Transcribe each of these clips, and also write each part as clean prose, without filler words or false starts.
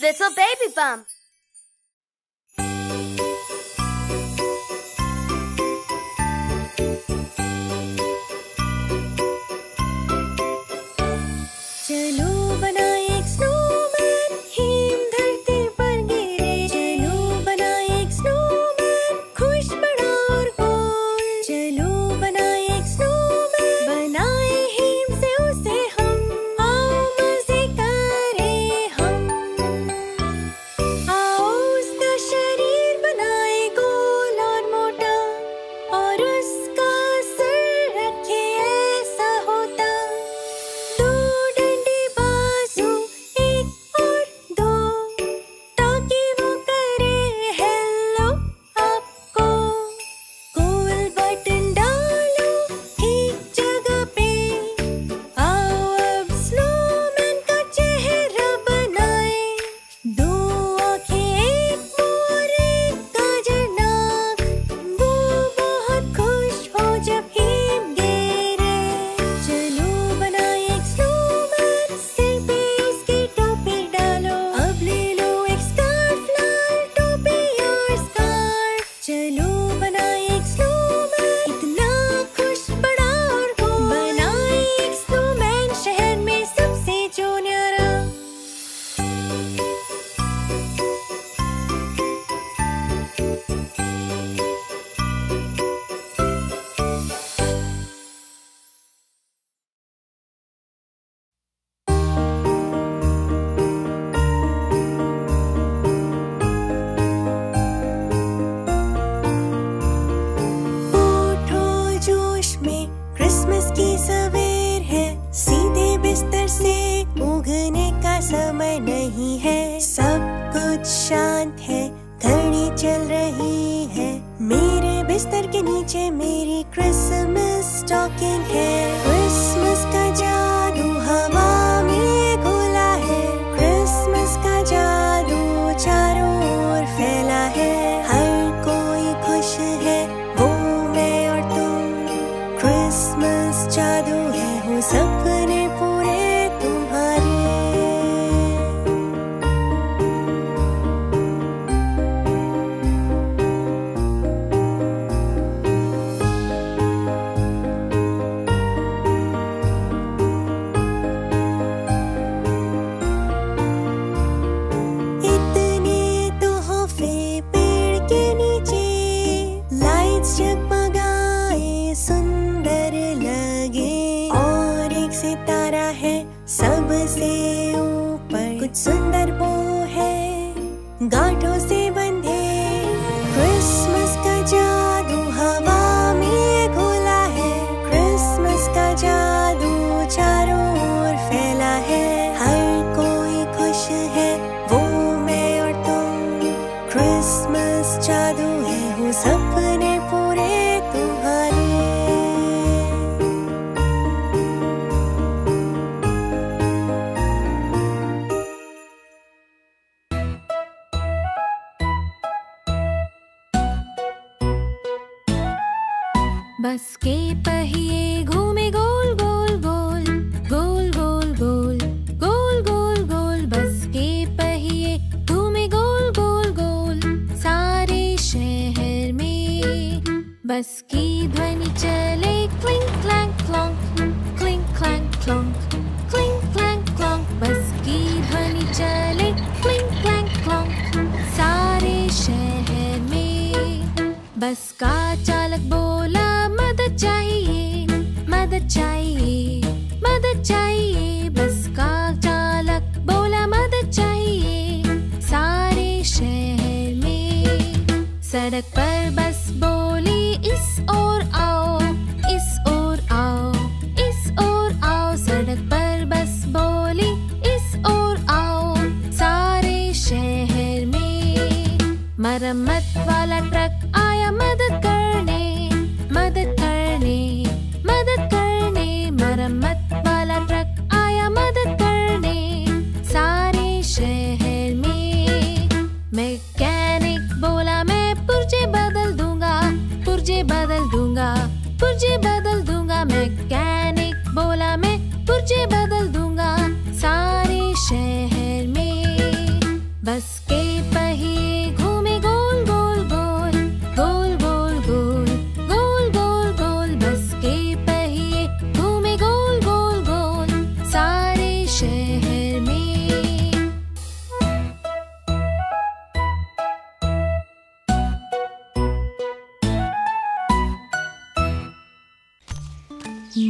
Little Baby Bum. बस के पहिए घूमे गोल गोल गोल गोल गोल गोल गोल गोल गोल। बस के पहिए घूमे गोल गोल गोल सारे शहर में। बस की ध्वनि चले clink clank clonk clink clank clonk clink clank clonk. Bus की ध्वनि चले क्लिंक क्लैंक क्लॉन्क सारे शहर में। बस का चालक बोला चाहिए मदद चाहिए मदद चाहिए। बस का चालक बोला मदद चाहिए सारे शहर में। सड़क पर बस बोली इस ओर आओ इस ओर आओ इस ओर आओ। सड़क पर बस बोली इस ओर आओ सारे शहर में। मरम्मत वाला ट्रक आया मदद करने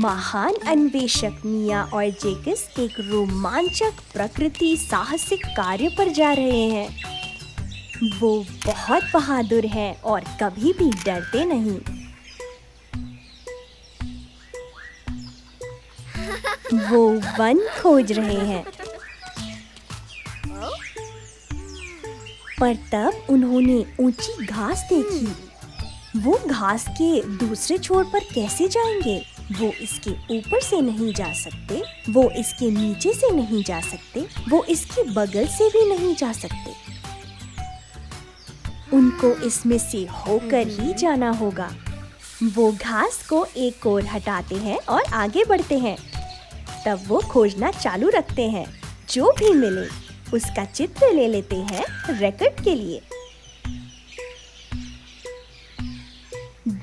महान अन्वेषक मिया और जैकस एक रोमांचक प्रकृति साहसिक कार्य पर जा रहे हैं। वो बहुत बहादुर हैं और कभी भी डरते नहीं। वो वन खोज रहे हैं, पर तब उन्होंने ऊंची घास देखी। वो घास के दूसरे छोर पर कैसे जाएंगे? वो इसके ऊपर से नहीं जा सकते, वो इसके नीचे से नहीं जा सकते, वो इसके बगल से भी नहीं जा सकते। उनको इसमें से होकर ही जाना होगा। वो घास को एक ओर हटाते हैं और आगे बढ़ते हैं। तब वो खोजना चालू रखते हैं। जो भी मिले उसका चित्र ले लेते हैं रिकॉर्ड के लिए।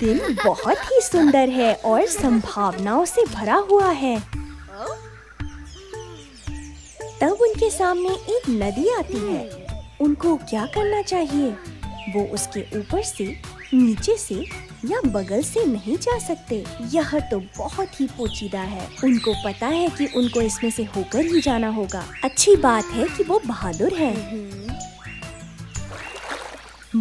दिन बहुत ही सुंदर है और संभावनाओं से भरा हुआ है। तब उनके सामने एक नदी आती है। उनको क्या करना चाहिए? वो उसके ऊपर से, नीचे से या बगल से नहीं जा सकते। यह तो बहुत ही पोचीदा है। उनको पता है कि उनको इसमें से होकर ही जाना होगा। अच्छी बात है कि वो बहादुर हैं।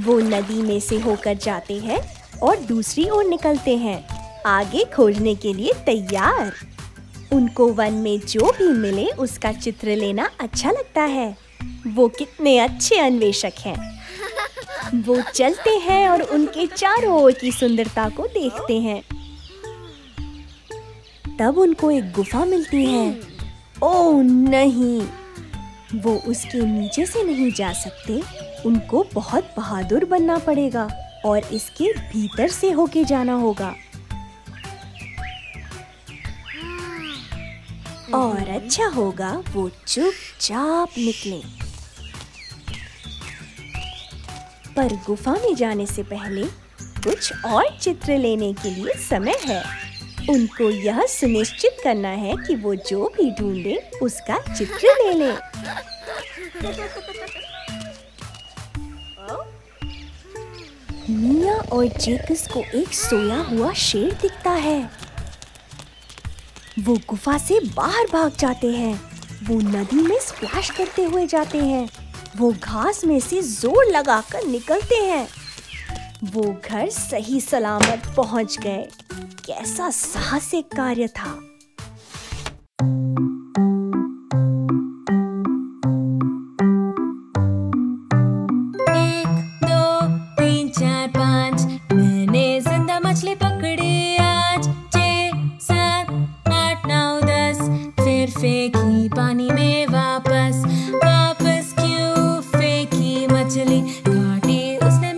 वो नदी में से होकर जाते हैं और दूसरी ओर निकलते हैं, आगे खोजने के लिए तैयार। उनको वन में जो भी मिले उसका चित्र लेना अच्छा लगता है। वो कितने अच्छे अन्वेषक हैं। वो चलते हैं और उनके चारों ओर की सुंदरता को देखते हैं। तब उनको एक गुफा मिलती है। ओह नहीं, वो उसके नीचे से नहीं जा सकते। उनको बहुत बहादुर बनना पड़ेगा और इसके भीतर से होके जाना होगा। और अच्छा होगा वो चुपचाप निकले। पर गुफा में जाने से पहले कुछ और चित्र लेने के लिए समय है। उनको यह सुनिश्चित करना है कि वो जो भी ढूंढे उसका चित्र ले लें। मिया और जैकस को एक सोया हुआ शेर दिखता है। वो गुफा से बाहर भाग जाते हैं। वो नदी में स्प्लैश करते हुए जाते हैं। वो घास में से जोर लगाकर निकलते हैं। वो घर सही सलामत पहुंच गए। कैसा साहसिक कार्य था। उसने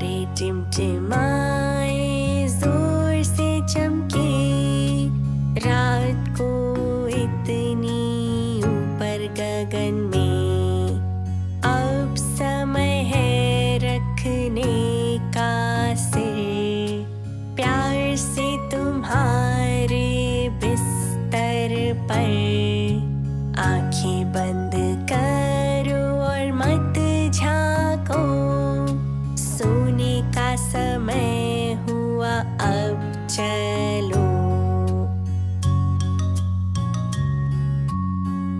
तारे टिमटिमाए जोर से चमके, रात को इतनी ऊपर गगन में। अब समय है रखने का सिर, प्यार से तुम्हारे बिस्तर पर। आंखें बंद करो और मत झांको, सोने का समय हुआ अब चलो।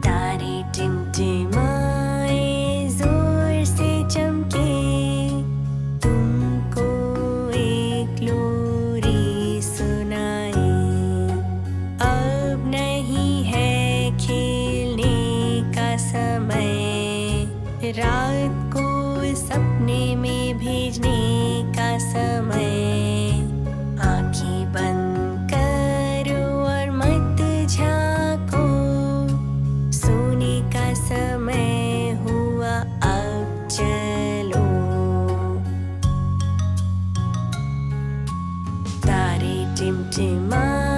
तारे टिमटिमाए जोर से चमके, तुमको एक लोरी सुनाई। अब नहीं है खेलने का समय, रात को सपने में भेजने का समय। आंखें बंद करो और मत झांको, सोने का समय हुआ अब चलो। तारे टिमटिमाए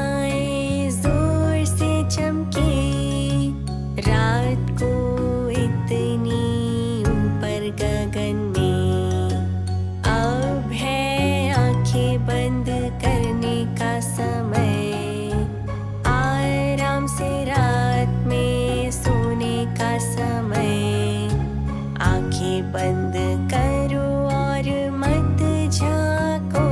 जोर से चमके, रात को इतनी ऊपर गगन में। अब है आंखें बंद करने का समय, आराम से रात में सोने का समय। आंखें बंद करो और मत झांको,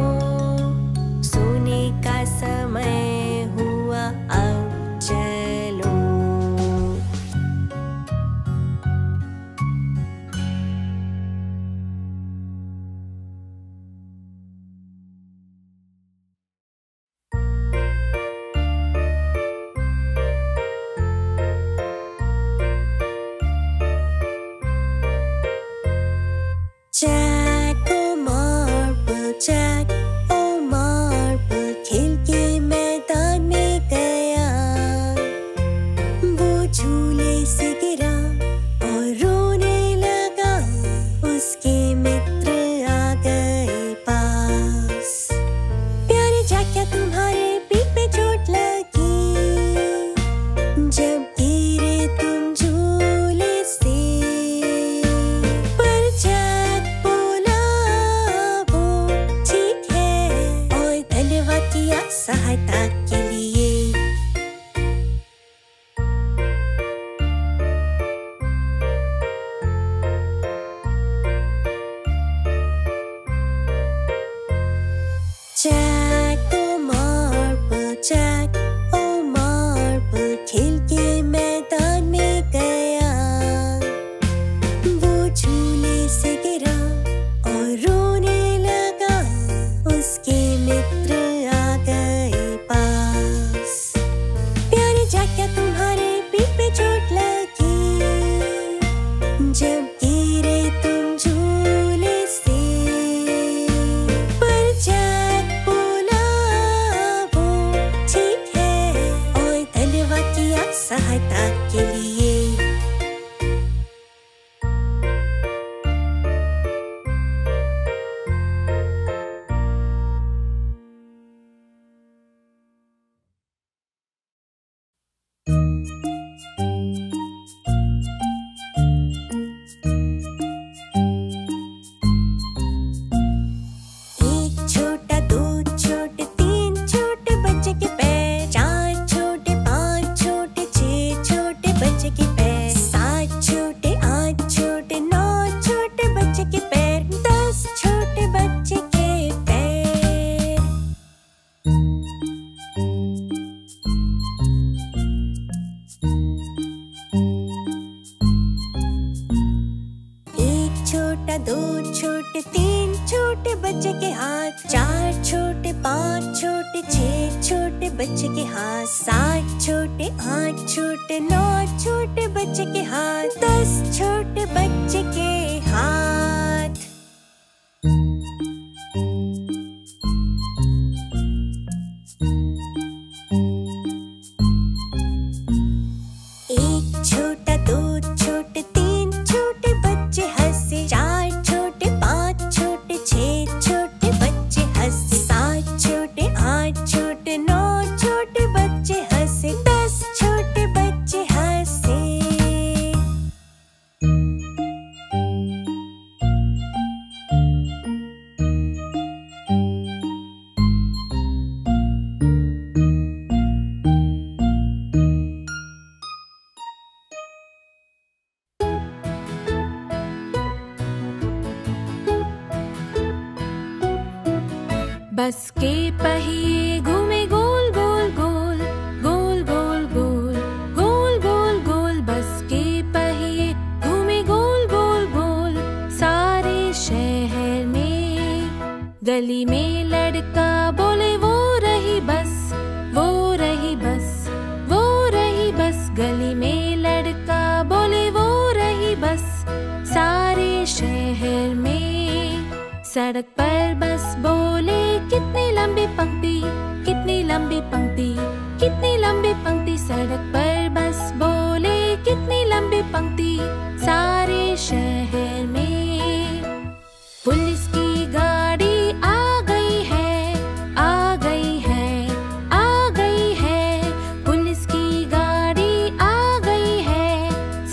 सोने का समय हुआ अब चलो। बस के पहिए घूमे गोल गोल गोल गोल गोल गोल गोल गोल गोल। बस के पहिए घूमे गोल गोल गोल। सारे शहर में गली में लड़का बोले वो रही बस, वो रही बस, वो रही बस। गली में लड़का बोले वो रही बस। सारे शहर में सड़क पर बस बोले कितनी लंबी पंक्ति, कितनी लंबी पंक्ति, कितनी लंबी पंक्ति। सड़क पर बस बोले कितनी लंबी पंक्ति। सारे शहर में पुलिस की गाड़ी आ गई है, आ गई है, आ गई है। पुलिस की गाड़ी आ गई है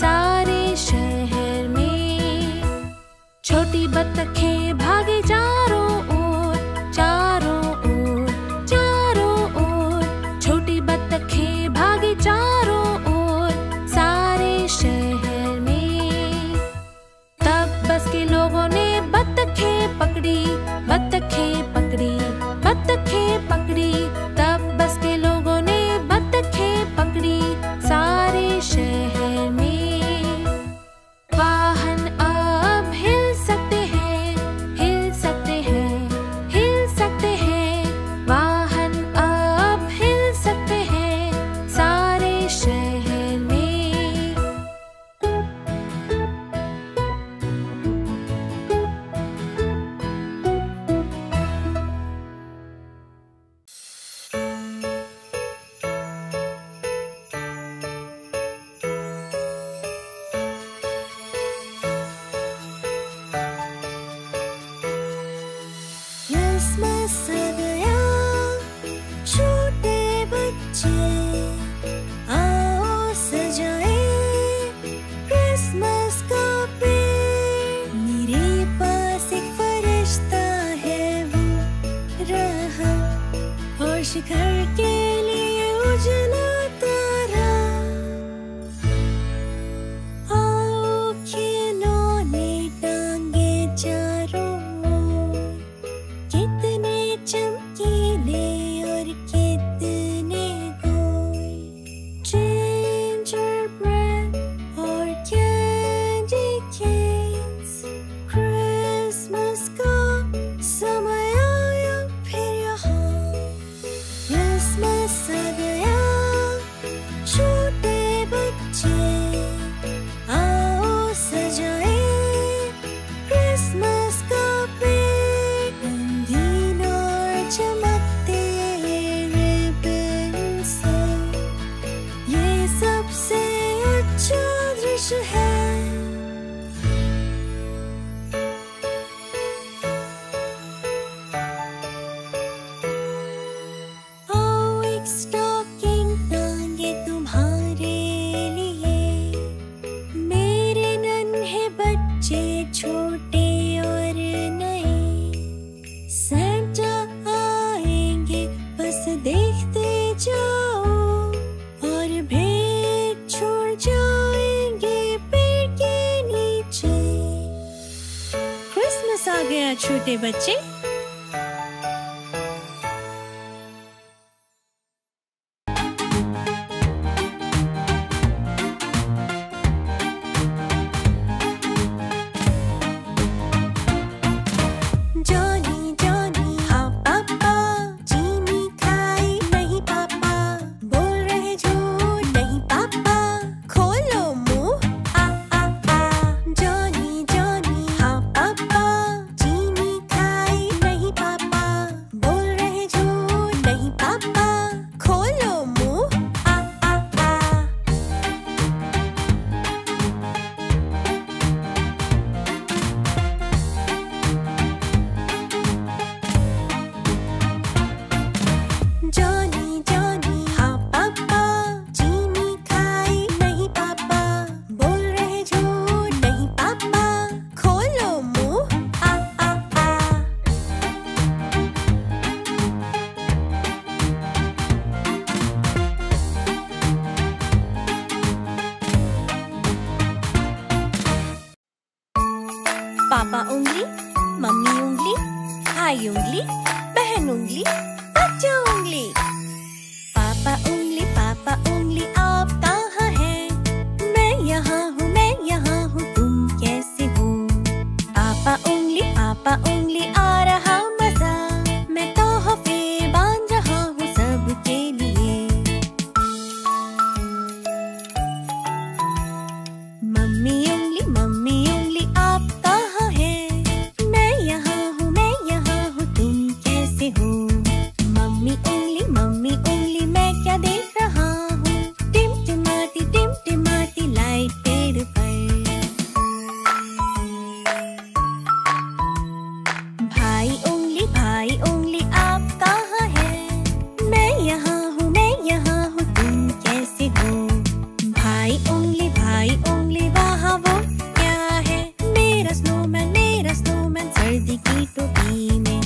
सारे शहर में। छोटी बत्तखें भागे चारों ओर, चारों ओर, चारों ओर। छोटी बत्तखें भागे चारों ओर सारे शहर में। तब बस के लोगों ने बत्तखें पकड़ी, बत्तखें पकड़ी, बत्तखें पकड़ी। तब बस के लोगों ने बत्तखें पकड़ी सारे शहर में। वाहन अब हिल सकते हैं, घर के लिए उजला तारा। आओ खिलौने टांगे चारों, कितने चमकीले और कितने गोल। जिंजर ब्रेड और कैंडी केन्स, क्रिसमस का समय आया फिर यहाँ। क्रिसमस आ गया, छोटे बच्चे आओ सजाए क्रिसमस का पेड़। रंगीन और चमकते रिबन से ये सबसे अच्छा दृश्य है। छोटे बच्चे उंगली, मम्मी उंगली, भाई उंगली, बहन बहन उंगली, बच्चा उंगली। पापा उंगली, पापा उंगली आप कहाँ हैं? मैं यहाँ हूँ, मैं यहाँ हूँ, तुम कैसे हो? पापा उंगली, पापा उंगली आ रहा मजा, मैं तोहफे बांध रहा हूँ सबके लिए। मम्मी उंगली, मम्मी उंगली आप कहाँ हैं? मैं यहाँ हूँ, मैं यहाँ हूँ, तुम कैसे हो? मम्मी उंगली, मम्मी उंगली मैं क्या देख रहा हूँ? टिम टिमाती लाइट पेड़ पर। भाई उंगली आप कहाँ हैं? मैं यहाँ हूँ, तुम कैसे हो? भाई उंगली वहाँ वो क्या है? मेरा स्नोमैन सर्दी की टोपी में।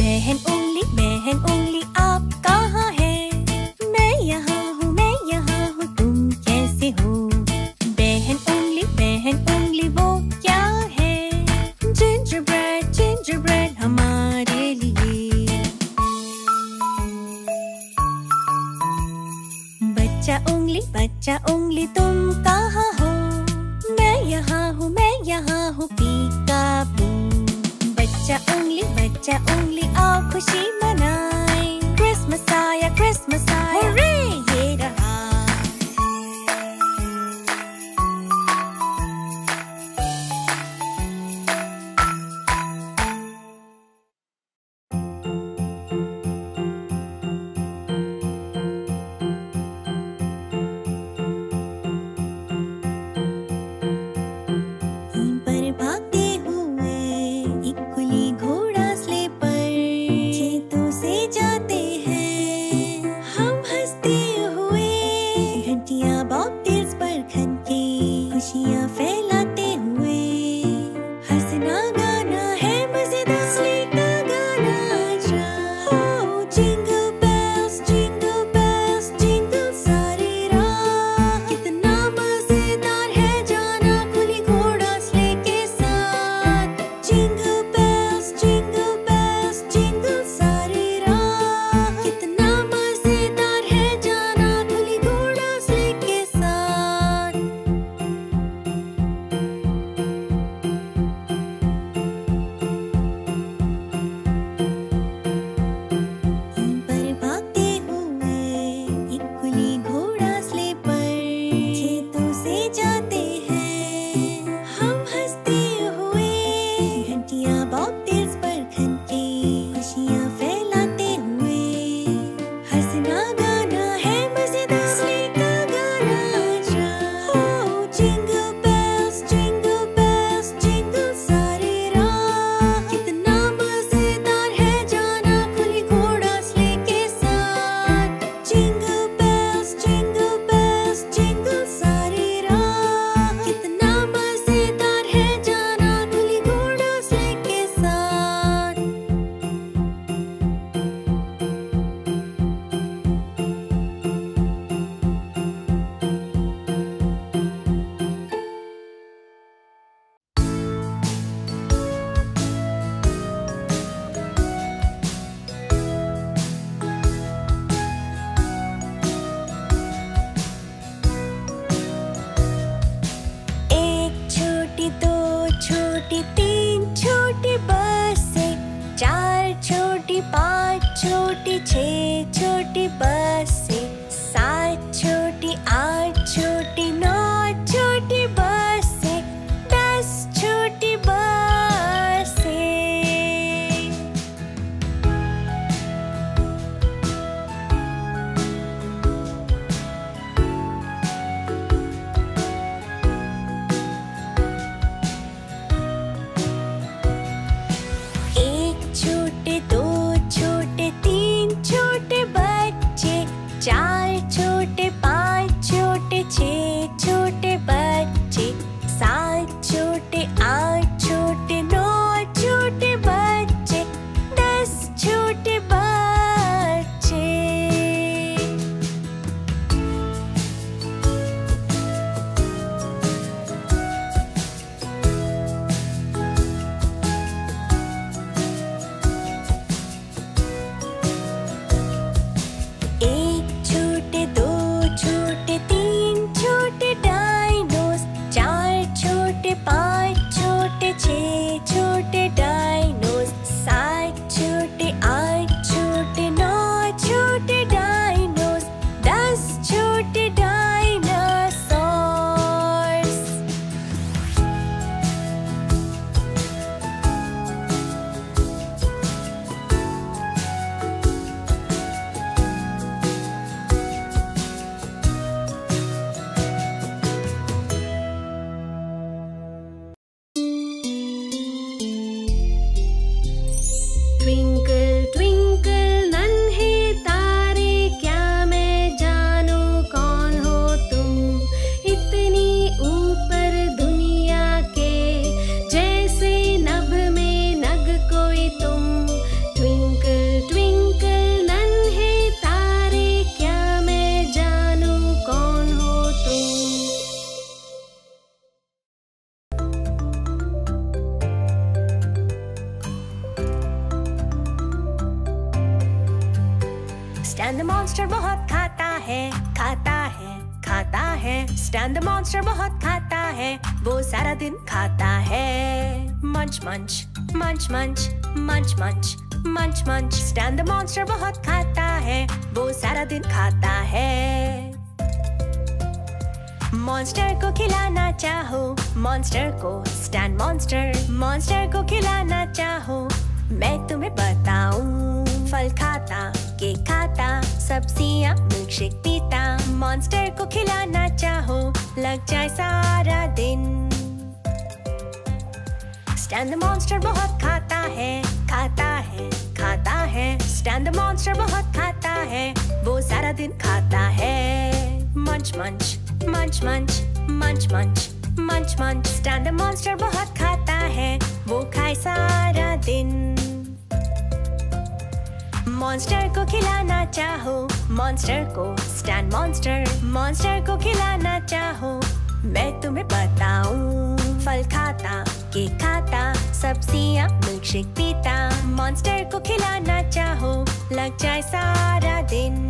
बहन उंगली आप कहाँ हैं? मैं यहाँ हूँ, तुम कैसे हो? बहन उंगली वो क्या है? जिंजर ब्रेड हमारे लिए। बच्चा उंगली तुम कहाँ हो? मैं यहाँ हूँ, पीका-पू। बच्चा उंगली आओ खुशी मनाएं, क्रिसमस आया हुर्रे, ये रहा। छोटे 2 छोटे 3 छोटे बच्चे, Stan the monster बहुत खाता है, खाता है, खाता है। Stan the monster बहुत खाता है, वो सारा दिन खाता है। Munch munch, munch munch, munch munch, munch munch। Stan the monster बहुत खाता है, वो सारा दिन खाता है। मॉन्स्टर को खिलाना चाहो, मॉन्स्टर को स्टैन मॉन्स्टर, मॉन्स्टर को खिलाना चाहो, मैं तुम्हें बताऊं। फल खाता, केक खाता, सब्जियां, मिल्कशेक पीता। मॉन्स्टर को खिलाना चाहो, लग जाए सारा दिन। स्टैन द मॉन्स्टर बहुत खाता है, खाता है, खाता है। स्टैन द मॉन्स्टर बहुत खाता है, वो सारा दिन खाता है। मंच मंच, मंच मंच, मंच मंच, मंच मंच। स्टैन द मॉन्स्टर बहुत खाता है, वो खाए सारा दिन। मॉन्स्टर को खिलाना चाहो, मॉन्स्टर को स्टैन मॉन्स्टर, मॉन्स्टर को खिलाना चाहो, मैं तुम्हें बताऊं। फल खाता, केक खाता, सब्जियां, मिल्कशेक पीता। मॉन्स्टर को खिलाना चाहो, लग जाए सारा दिन।